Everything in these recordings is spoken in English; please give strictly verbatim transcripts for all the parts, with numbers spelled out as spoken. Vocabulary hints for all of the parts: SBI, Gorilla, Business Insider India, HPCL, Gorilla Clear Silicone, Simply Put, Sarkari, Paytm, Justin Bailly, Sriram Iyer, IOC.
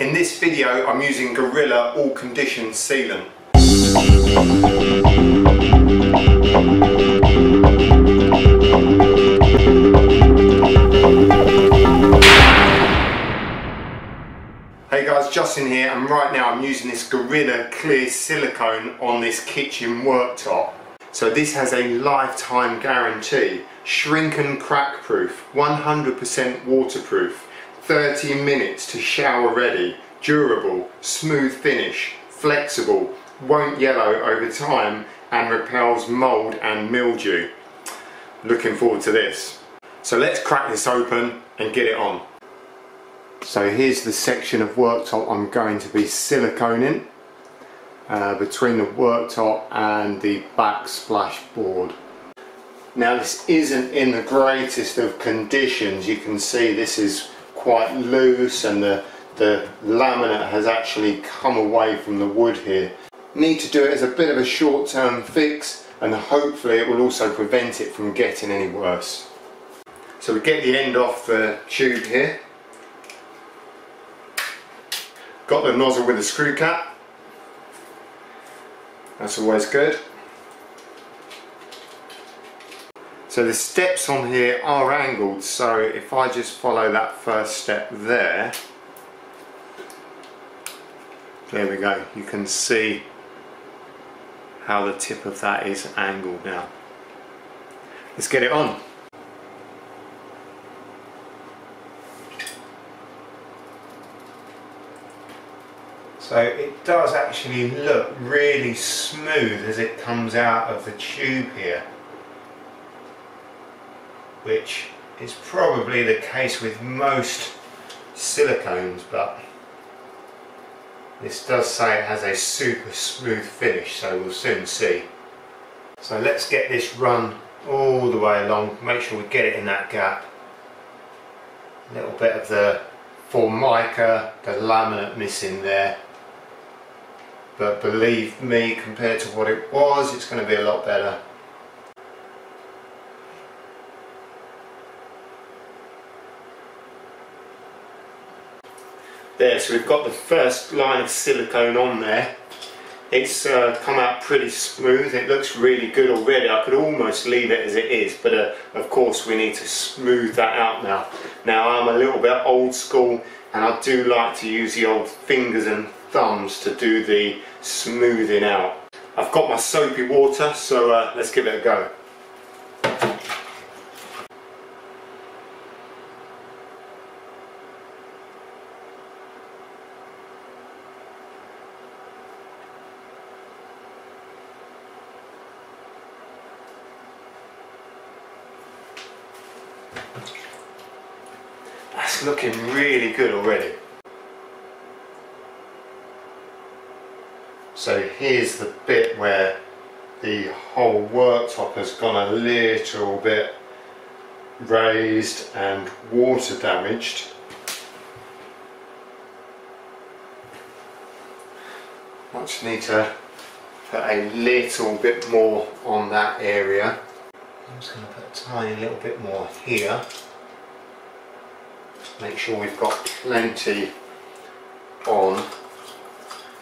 In this video, I'm using Gorilla All Conditions Sealant. Hey guys, Justin here, and right now I'm using this Gorilla Clear Silicone on this kitchen worktop. So this has a lifetime guarantee, shrink and crack proof, one hundred percent waterproof. thirty minutes to shower ready, durable, smooth finish, flexible, won't yellow over time and repels mould and mildew. Looking forward to this. So let's crack this open and get it on. So here's the section of worktop I'm going to be siliconing uh, between the worktop and the backsplash board. Now this isn't in the greatest of conditions. You can see this is quite loose and the, the laminate has actually come away from the wood here. Need to do it as a bit of a short-term fix, and hopefully it will also prevent it from getting any worse. So we get the end off the tube here. Got the nozzle with the screw cap. That's always good. So the steps on here are angled, so if I just follow that first step there, there we go, you can see how the tip of that is angled now. Let's get it on. So it does actually look really smooth as it comes out of the tube here, which is probably the case with most silicones, but this does say it has a super smooth finish, so we'll soon see. So let's get this run all the way along, make sure we get it in that gap. A little bit of the formica, the laminate missing there, but believe me, compared to what it was, it's going to be a lot better. There, so we've got the first line of silicone on there. It's uh, come out pretty smooth, it looks really good already. I could almost leave it as it is, but uh, of course we need to smooth that out now. Now I'm a little bit old school and I do like to use the old fingers and thumbs to do the smoothing out. I've got my soapy water, so uh, let's give it a go. That's looking really good already. So here's the bit where the whole worktop has gone a little bit raised and water damaged. I just need to put a little bit more on that area. I'm just going to put a tiny little bit more here. Make sure we've got plenty on,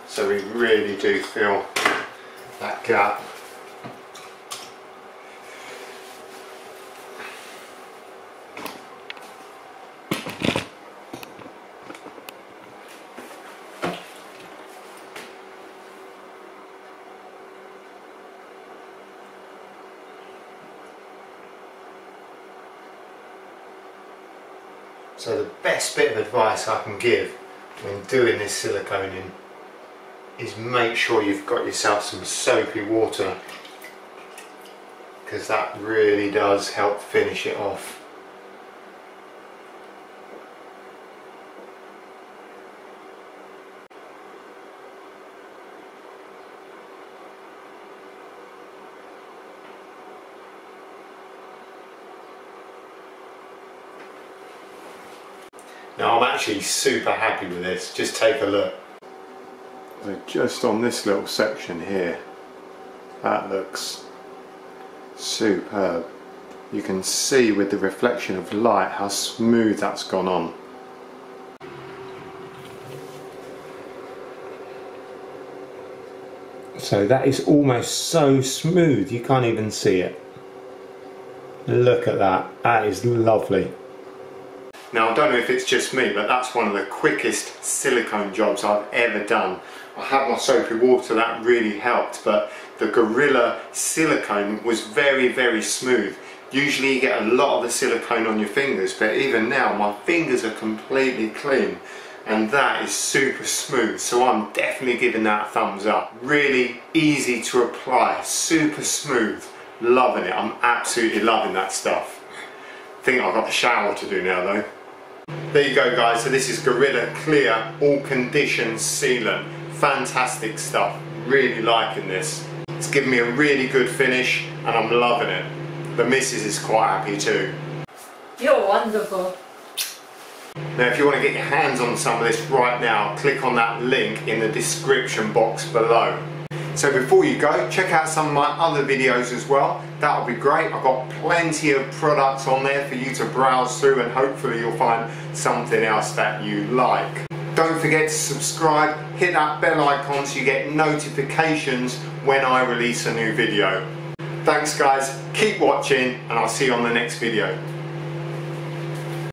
so we really do fill that gap. So the best bit of advice I can give when doing this siliconing is make sure you've got yourself some soapy water, because that really does help finish it off. Now I'm actually super happy with this, just take a look. So just on this little section here, that looks superb. You can see with the reflection of light how smooth that's gone on. So that is almost so smooth you can't even see it. Look at that, that is lovely. Now I don't know if it's just me, but that's one of the quickest silicone jobs I've ever done. I had my soapy water, that really helped, but the Gorilla silicone was very, very smooth. Usually you get a lot of the silicone on your fingers, but even now my fingers are completely clean. And that is super smooth, so I'm definitely giving that a thumbs up. Really easy to apply, super smooth, loving it. I'm absolutely loving that stuff. I think I've got the shower to do now though. There you go guys, so this is Gorilla Clear All Conditions Sealant. Fantastic stuff, really liking this. It's given me a really good finish and I'm loving it. The missus is quite happy too. You're wonderful. Now if you want to get your hands on some of this right now, click on that link in the description box below. So before you go, check out some of my other videos as well. That'll be great. I've got plenty of products on there for you to browse through and hopefully you'll find something else that you like. Don't forget to subscribe, hit that bell icon so you get notifications when I release a new video. Thanks guys, keep watching and I'll see you on the next video.